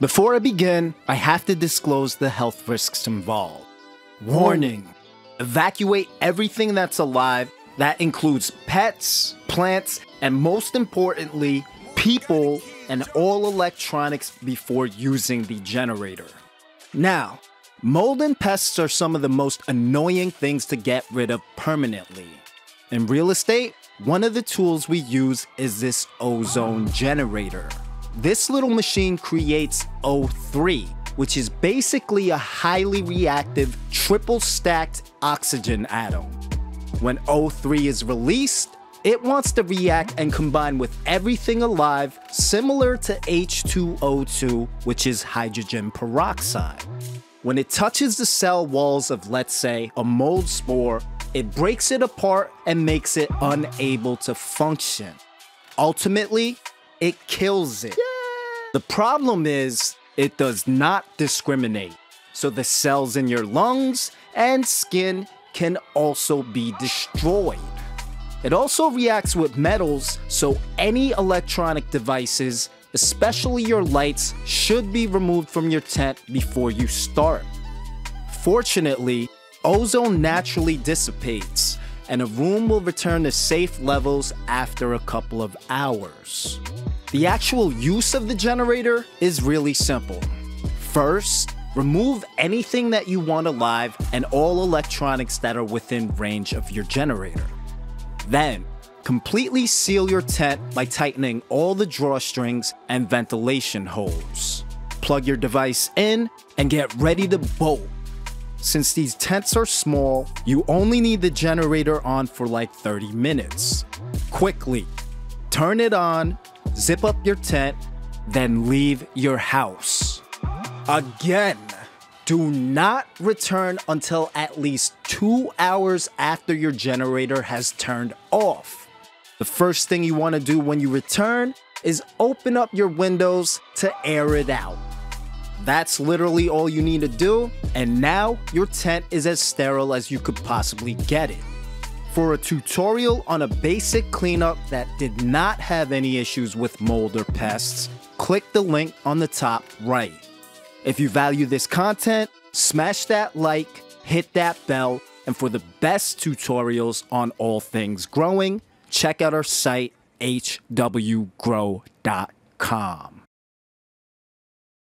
Before I begin, I have to disclose the health risks involved. Warning! Evacuate everything that's alive. That includes pets, plants, and most importantly, people and all electronics before using the generator. Now, mold and pests are some of the most annoying things to get rid of permanently. In real estate, one of the tools we use is this ozone generator. This little machine creates O3, which is basically a highly reactive, triple-stacked oxygen atom. When O3 is released, it wants to react and combine with everything alive, similar to H2O2, which is hydrogen peroxide. When it touches the cell walls of, let's say, a mold spore, it breaks it apart and makes it unable to function. Ultimately, it kills it. The problem is, it does not discriminate, so the cells in your lungs and skin can also be destroyed. It also reacts with metals, so any electronic devices, especially your lights, should be removed from your tent before you start. Fortunately, ozone naturally dissipates, and a room will return to safe levels after a couple of hours. The actual use of the generator is really simple. First, remove anything that you want alive and all electronics that are within range of your generator. Then, completely seal your tent by tightening all the drawstrings and ventilation holes. Plug your device in and get ready to bolt. Since these tents are small, you only need the generator on for like 30 minutes. Quickly, turn it on, zip up your tent, then leave your house. Again, do not return until at least 2 hours after your generator has turned off. The first thing you want to do when you return is open up your windows to air it out. That's literally all you need to do, and now your tent is as sterile as you could possibly get it. For a tutorial on a basic cleanup that did not have any issues with mold or pests, click the link on the top right. If you value this content, smash that like, hit that bell, and for the best tutorials on all things growing, check out our site hwgrow.com.